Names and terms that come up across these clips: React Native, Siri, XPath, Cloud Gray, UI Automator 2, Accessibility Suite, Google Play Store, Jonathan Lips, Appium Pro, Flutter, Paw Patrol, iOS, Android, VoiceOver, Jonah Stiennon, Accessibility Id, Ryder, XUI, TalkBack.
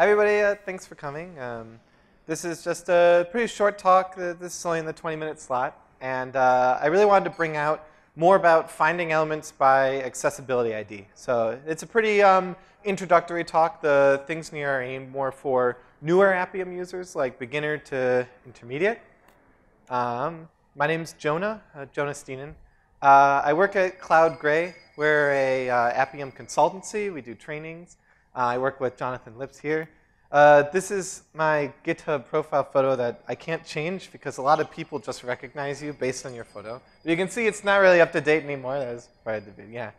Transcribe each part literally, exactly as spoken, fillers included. Hi everybody, uh, thanks for coming. Um, this is just a pretty short talk. This is only in the twenty minute slot. And uh, I really wanted to bring out more about finding elements by accessibility I D. So it's a pretty um, introductory talk. The things in here are aimed more for newer Appium users, like beginner to intermediate. Um, my name's Jonah, uh, Jonah Stiennon. Uh, I work at Cloud Gray. We're a uh, Appium consultancy. We do trainings. Uh, I work with Jonathan Lips here. Uh, this is my GitHub profile photo that I can't change because a lot of people just recognize you based on your photo. But you can see it's not really up to date anymore. That was prior to the video, yeah.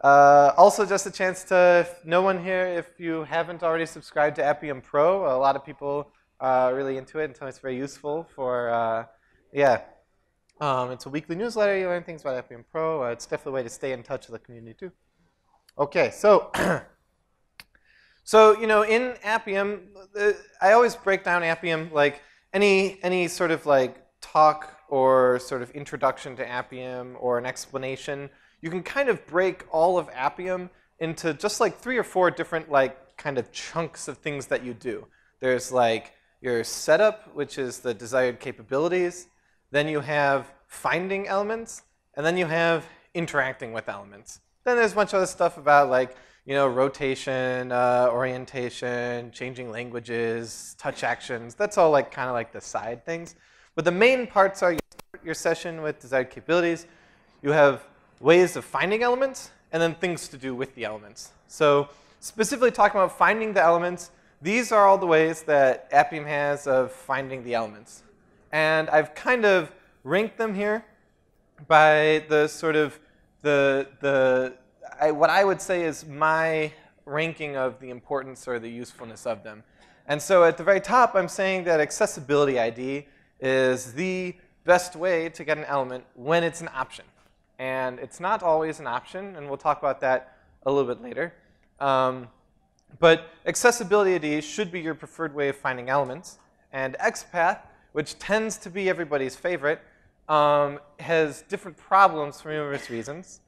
Uh, also, just a chance to, if no one here, if you haven't already subscribed to Appium Pro, a lot of people are really into it and tell me it's very useful for, uh, yeah. Um, it's a weekly newsletter. You learn things about Appium Pro. Uh, it's definitely a way to stay in touch with the community, too. Okay, so. So, you know, in Appium, I always break down Appium like any, any sort of like talk or sort of introduction to Appium or an explanation. You can kind of break all of Appium into just like three or four different like kind of chunks of things that you do. There's like your setup, which is the desired capabilities. Then you have finding elements. And then you have interacting with elements. Then there's a bunch of other stuff about like, you know, rotation, uh, orientation, changing languages, touch actions. That's all like kind of like the side things. But the main parts are you start your session with desired capabilities. You have ways of finding elements, and then things to do with the elements. So specifically talking about finding the elements, these are all the ways that Appium has of finding the elements. And I've kind of ranked them here by the sort of the, the I, what I would say is my ranking of the importance or the usefulness of them. And so at the very top, I'm saying that accessibility I D is the best way to get an element when it's an option. And it's not always an option, and we'll talk about that a little bit later. Um, but accessibility I D should be your preferred way of finding elements. And XPath, which tends to be everybody's favorite, um, has different problems for numerous reasons.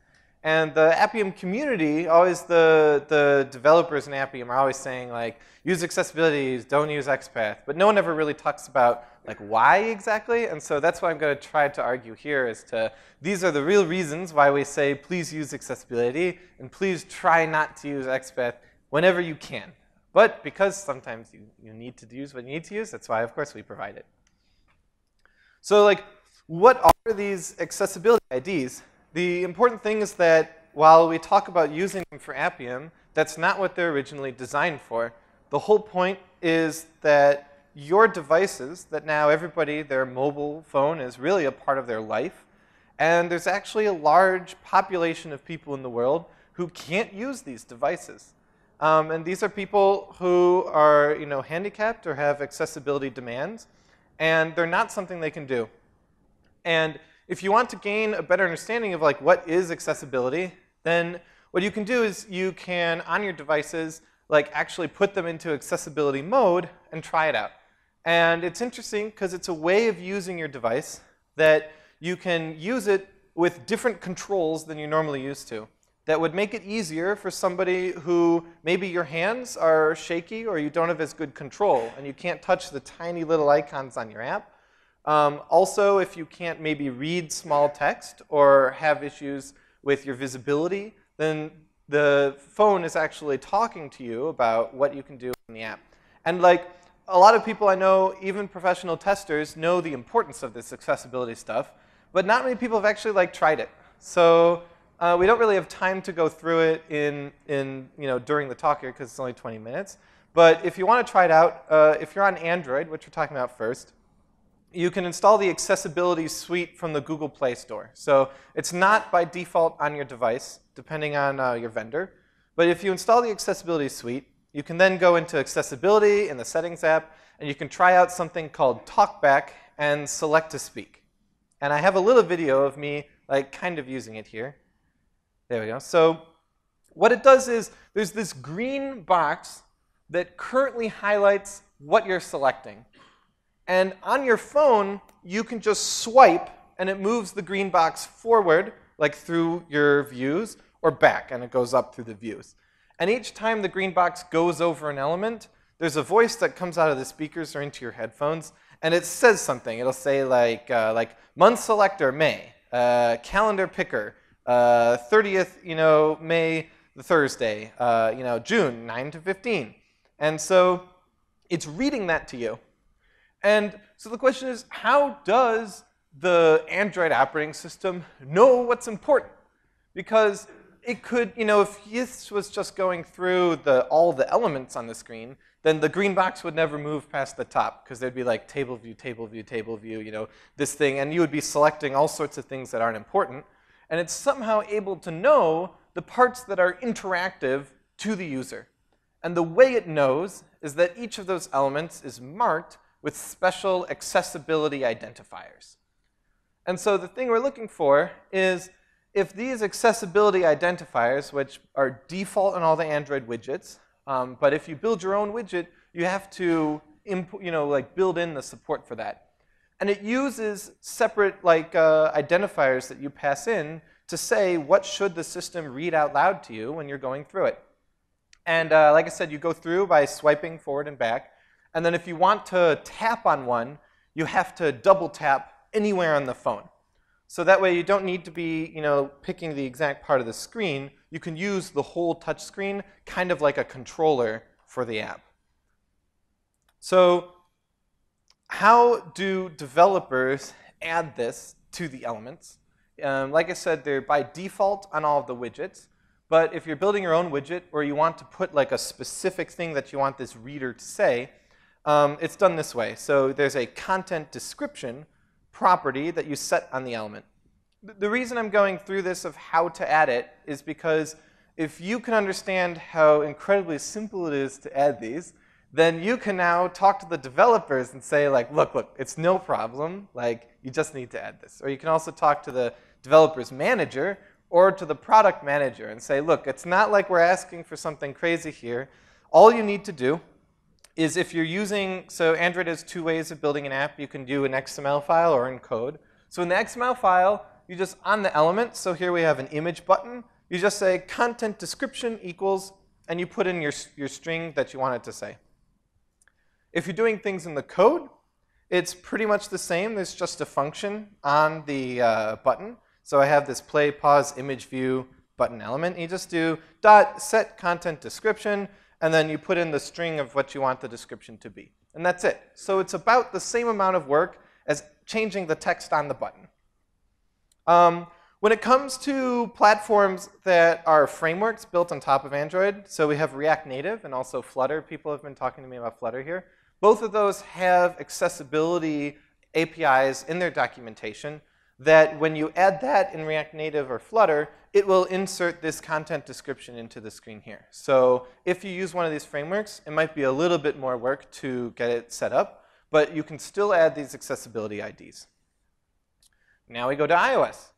And the Appium community, always the, the developers in Appium are always saying, like, use accessibility, don't use XPath. But no one ever really talks about, like, why exactly. And so that's what I'm going to try to argue here is to, these are the real reasons why we say, please use accessibility. And please try not to use XPath whenever you can. But because sometimes you, you need to use what you need to use, that's why, of course, we provide it. So, like, what are these accessibility I Ds? The important thing is that while we talk about using them for Appium, that's not what they're originally designed for. The whole point is that your devices, that now everybody, their mobile phone is really a part of their life. And there's actually a large population of people in the world who can't use these devices. Um, and these are people who are, you know, handicapped or have accessibility demands. And they're not something they can do. And if you want to gain a better understanding of like what is accessibility, then what you can do is you can, on your devices, like actually put them into accessibility mode and try it out. And it's interesting because it's a way of using your device that you can use it with different controls than you're normally used to. That would make it easier for somebody who maybe your hands are shaky or you don't have as good control and you can't touch the tiny little icons on your app. Um, also, if you can't maybe read small text or have issues with your visibility, then the phone is actually talking to you about what you can do in the app. And like a lot of people I know, even professional testers, know the importance of this accessibility stuff, but not many people have actually like tried it. So uh, we don't really have time to go through it in, in you know, during the talk here because it's only twenty minutes. But if you want to try it out, uh, if you're on Android, which we're talking about first, you can install the Accessibility Suite from the Google Play Store. So it's not by default on your device, depending on uh, your vendor. But if you install the Accessibility Suite, you can then go into Accessibility in the Settings app, and you can try out something called TalkBack and Select to Speak. And I have a little video of me like kind of using it here. There we go. So what it does is there's this green box that currently highlights what you're selecting. And on your phone, you can just swipe, and it moves the green box forward, like through your views, or back, and it goes up through the views. And each time the green box goes over an element, there's a voice that comes out of the speakers or into your headphones, and it says something. It'll say like, uh, like month selector May, uh, calendar picker, uh, thirtieth, you know, May the Thursday, uh, you know, June nine to fifteen. And so it's reading that to you. And so the question is, how does the Android operating system know what's important? Because it could, you know, if this was just going through the, all the elements on the screen, then the green box would never move past the top, because there'd be like table view, table view, table view, you know, this thing, and you would be selecting all sorts of things that aren't important. And it's somehow able to know the parts that are interactive to the user. And the way it knows is that each of those elements is marked with special accessibility identifiers. And so the thing we're looking for is, if these accessibility identifiers, which are default in all the Android widgets, um, but if you build your own widget, you have to imp- you know, like build in the support for that. And it uses separate like uh, identifiers that you pass in to say what should the system read out loud to you when you're going through it. And uh, like I said, you go through by swiping forward and back. And then if you want to tap on one, you have to double tap anywhere on the phone. So that way you don't need to be, you know, picking the exact part of the screen. You can use the whole touch screen, kind of like a controller for the app. So how do developers add this to the elements? Um, like I said, they're by default on all of the widgets. But if you're building your own widget, or you want to put like a specific thing that you want this reader to say, um, it's done this way. So there's a content description property that you set on the element. The reason I'm going through this of how to add it is because if you can understand how incredibly simple it is to add these, then you can now talk to the developers and say, like, look, look, it's no problem. Like, you just need to add this. Or you can also talk to the developer's manager or to the product manager and say, look, it's not like we're asking for something crazy here. All you need to do is if you're using, so Android has two ways of building an app. You can do an X M L file or in code. So in the X M L file, you just, on the element, so here we have an image button, you just say content description equals, and you put in your, your string that you want it to say. If you're doing things in the code, it's pretty much the same. There's just a function on the uh, button. So I have this play, pause, image view button element. You just do dot set content description, and then you put in the string of what you want the description to be. And that's it. So it's about the same amount of work as changing the text on the button. Um, when it comes to platforms that are frameworks built on top of Android, so we have React Native and also Flutter. People have been talking to me about Flutter here. Both of those have accessibility A P Is in their documentation that when you add that in React Native or Flutter, it will insert this content description into the screen here. So if you use one of these frameworks, it might be a little bit more work to get it set up, but you can still add these accessibility I Ds. Now we go to iOS.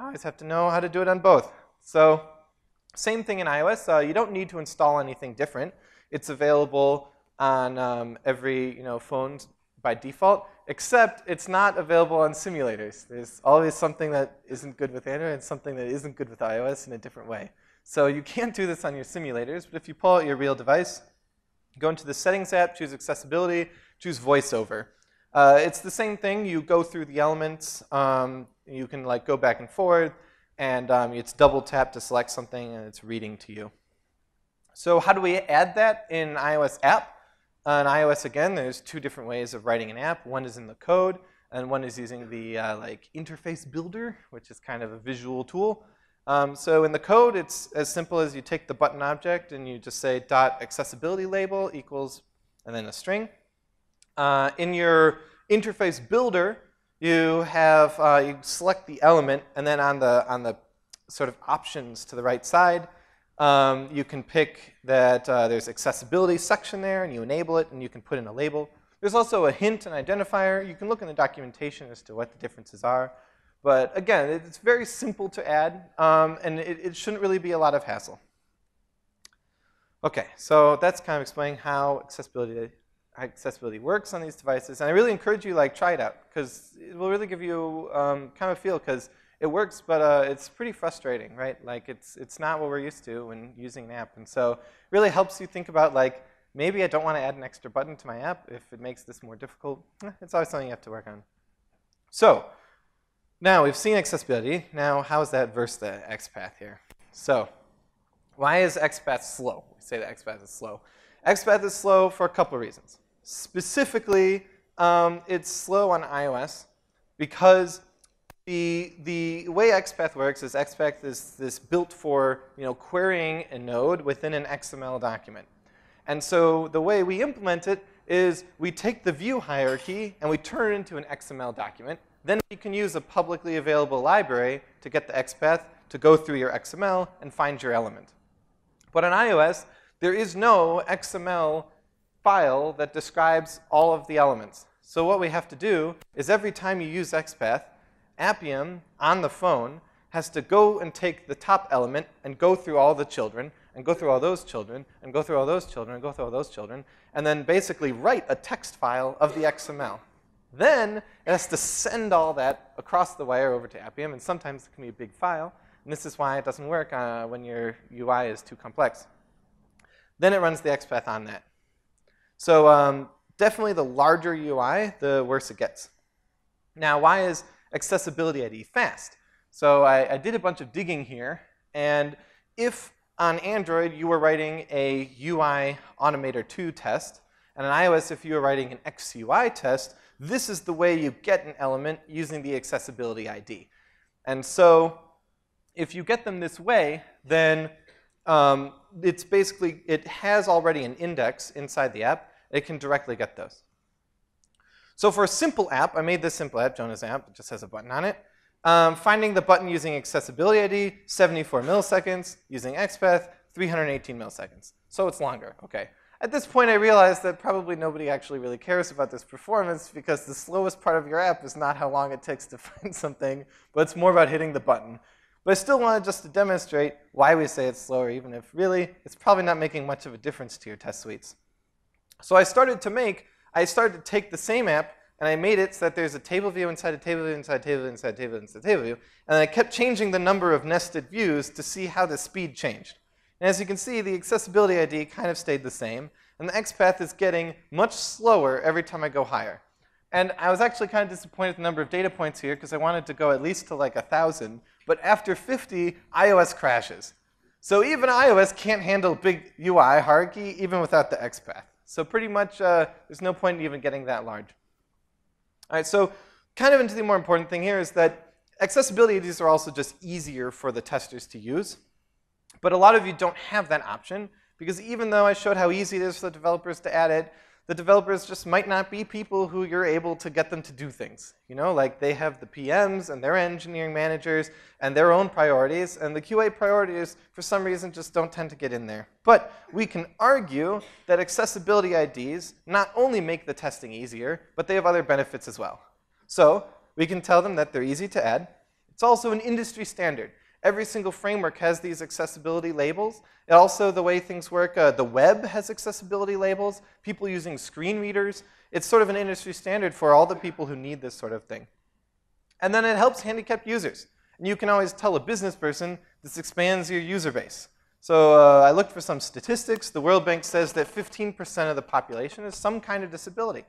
I always have to know how to do it on both. So same thing in iOS. Uh, you don't need to install anything different. It's available on um, every you know, phone by default, except it's not available on simulators. There's always something that isn't good with Android and something that isn't good with iOS in a different way. So you can't do this on your simulators, but if you pull out your real device, go into the Settings app, choose Accessibility, choose VoiceOver. Uh, it's the same thing. You go through the elements. Um, you can like go back and forth, and um, it's double tap to select something, and it's reading to you. So how do we add that in iOS app? On iOS, again, there's two different ways of writing an app. One is in the code, and one is using the uh, like interface builder, which is kind of a visual tool. Um, so in the code, it's as simple as you take the button object, and you just say dot accessibility label equals, and then a string. Uh, in your interface builder, you have uh, you select the element, and then on the on the sort of options to the right side, Um, you can pick that uh, there's accessibility section there, and you enable it, and you can put in a label. There's also a hint and identifier. You can look in the documentation as to what the differences are. But again, it's very simple to add, um, and it, it shouldn't really be a lot of hassle. OK, so that's kind of explaining how accessibility, accessibility works on these devices. And I really encourage you, like, try it out, because it will really give you um, kind of a feel, because it works, but uh, it's pretty frustrating, right? Like, it's, it's not what we're used to when using an app. And so it really helps you think about, like, maybe I don't want to add an extra button to my app if it makes this more difficult. It's always something you have to work on. So now we've seen accessibility. Now how is that versus the XPath here? So why is XPath slow? We say that XPath is slow. XPath is slow for a couple of reasons. Specifically, um, it's slow on iOS because the, the way XPath works is XPath is this built for, you know, querying a node within an X M L document. And so the way we implement it is we take the view hierarchy and we turn it into an X M L document. Then you can use a publicly available library to get the XPath to go through your X M L and find your element. But on iOS, there is no X M L file that describes all of the elements. So what we have to do is every time you use XPath, Appium on the phone has to go and take the top element and go through all the children, and go through all those children, and go through all those children, and go through all those children, and then basically write a text file of the X M L. Then it has to send all that across the wire over to Appium, and sometimes it can be a big file. And this is why it doesn't work uh, when your U I is too complex. Then it runs the XPath on that. So um, definitely the larger U I, the worse it gets. Now, why is Accessibility I D fast? So I, I did a bunch of digging here, and if on Android you were writing a U I Automator two test, and on iOS if you were writing an X U I test, this is the way you get an element using the Accessibility I D. And so if you get them this way, then um, it's basically, it has already an index inside the app. It can directly get those. So for a simple app, I made this simple app, Jonah's app, it just has a button on it. Um, finding the button using Accessibility I D, seventy-four milliseconds. Using XPath, three hundred eighteen milliseconds. So it's longer, okay. At this point, I realized that probably nobody actually really cares about this performance because the slowest part of your app is not how long it takes to find something, but it's more about hitting the button. But I still wanted just to demonstrate why we say it's slower, even if really it's probably not making much of a difference to your test suites. So I started to make, I started to take the same app and I made it so that there's a table view inside a table view inside a table view inside a table view inside a table view. And I kept changing the number of nested views to see how the speed changed. And as you can see, the Accessibility I D kind of stayed the same. And the XPath is getting much slower every time I go higher. And I was actually kind of disappointed at the number of data points here because I wanted to go at least to like one thousand. But after fifty, iOS crashes. So even iOS can't handle big U I hierarchy even without the XPath. So pretty much uh, there's no point in even getting that large. All right, so kind of into the more important thing here is that accessibility I Ds are also just easier for the testers to use. But a lot of you don't have that option, because even though I showed how easy it is for the developers to add it, the developers just might not be people who you're able to get them to do things. You know, like they have the P Ms and their engineering managers and their own priorities, and the Q A priorities for some reason just don't tend to get in there. But we can argue that accessibility I Ds not only make the testing easier, but they have other benefits as well. So we can tell them that they're easy to add. It's also an industry standard. Every single framework has these accessibility labels. And also, the way things work, uh, the web has accessibility labels, people using screen readers. It's sort of an industry standard for all the people who need this sort of thing. And then it helps handicapped users. And you can always tell a business person this expands your user base. So uh, I looked for some statistics. The World Bank says that fifteen percent of the population has some kind of disability.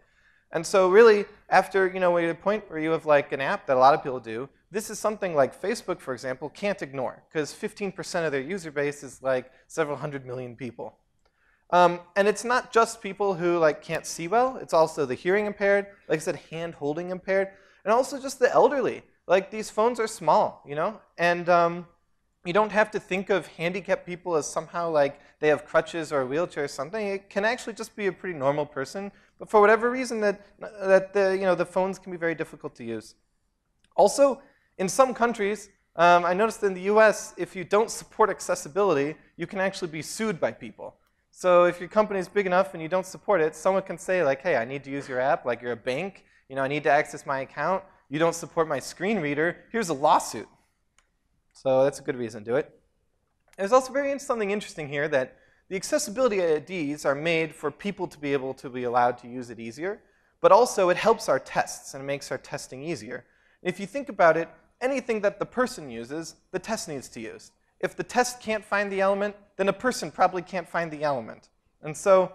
And so really, after, you know, a point where you have like an app that a lot of people do, this is something like Facebook, for example, can't ignore, because fifteen percent of their user base is like several hundred million people. Um, and it's not just people who like can't see well. It's also the hearing impaired, like I said, hand-holding impaired, and also just the elderly. Like, these phones are small, you know? And um, you don't have to think of handicapped people as somehow like they have crutches or a wheelchair or something. It can actually just be a pretty normal person, but for whatever reason that, that the, you know, the phones can be very difficult to use. Also, in some countries, um, I noticed in the U S, if you don't support accessibility, you can actually be sued by people. So if your company is big enough and you don't support it, someone can say, like, hey, I need to use your app, like you're a bank, you know, I need to access my account, you don't support my screen reader, here's a lawsuit. So that's a good reason to do it. There's also very something interesting here that the accessibility I Ds are made for people to be able to be allowed to use it easier, but also it helps our tests and it makes our testing easier. If you think about it, anything that the person uses, the test needs to use. If the test can't find the element, then a person probably can't find the element. And so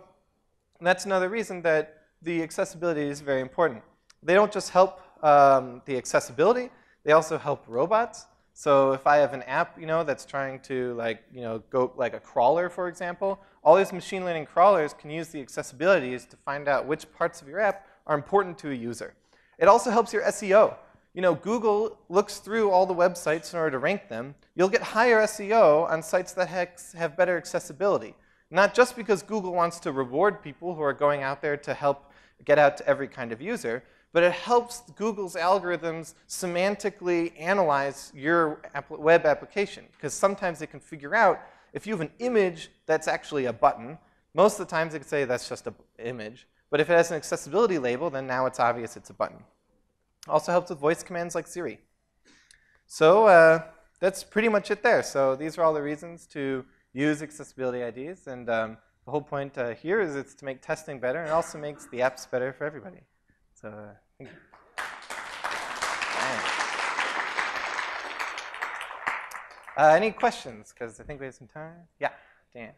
that's another reason that the accessibility is very important. They don't just help um, the accessibility, they also help robots. So if I have an app, you know, that's trying to like, you know, go like a crawler, for example, all these machine learning crawlers can use the accessibilities to find out which parts of your app are important to a user. It also helps your S E O. You know, Google looks through all the websites in order to rank them. You'll get higher S E O on sites that have better accessibility. Not just because Google wants to reward people who are going out there to help get out to every kind of user, but it helps Google's algorithms semantically analyze your web application. Because sometimes they can figure out if you have an image that's actually a button. Most of the times they can say that's just an image. But if it has an accessibility label, then now it's obvious it's a button. Also helps with voice commands like Siri. So uh, that's pretty much it there. So these are all the reasons to use accessibility I Ds. And um, the whole point uh, here is it's to make testing better, and it also makes the apps better for everybody. So uh, thank you. Uh, any questions? Because I think we have some time. Yeah, Dan.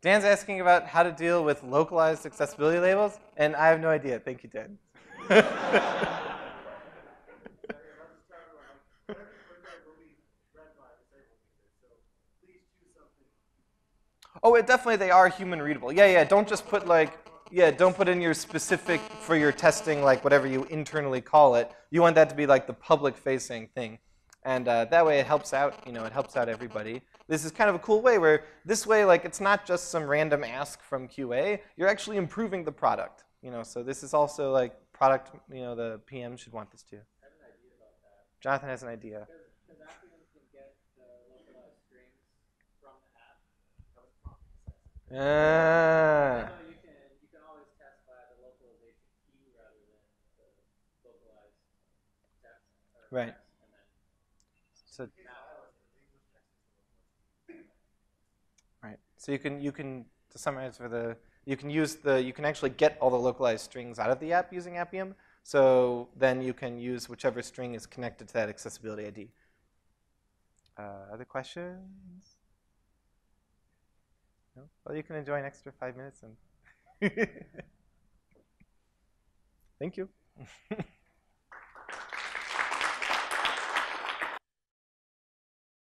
Dan's asking about how to deal with localized accessibility labels, and I have no idea. Thank you, Dan. Oh, it definitely, they are human readable. Yeah, yeah, don't just put like, yeah, don't put in your specific, for your testing, like whatever you internally call it. You want that to be like the public-facing thing. And uh, that way it helps out, you know, it helps out everybody. This is kind of a cool way where this way, like, it's not just some random ask from Q A. You're actually improving the product, you know. So this is also like product, you know, the P M should want this too. I have an idea about that. Jonathan has an idea. Does, does Appium can get the localized strings from the app? That was prompting. Ah. So you can, you can always test by the localization key rather than the localized text. Right. So, right. So you can you can to summarize for the you can use the you can actually get all the localized strings out of the app using Appium. So then you can use whichever string is connected to that accessibility I D. Uh, other questions? No. Well, you can enjoy an extra five minutes and thank you.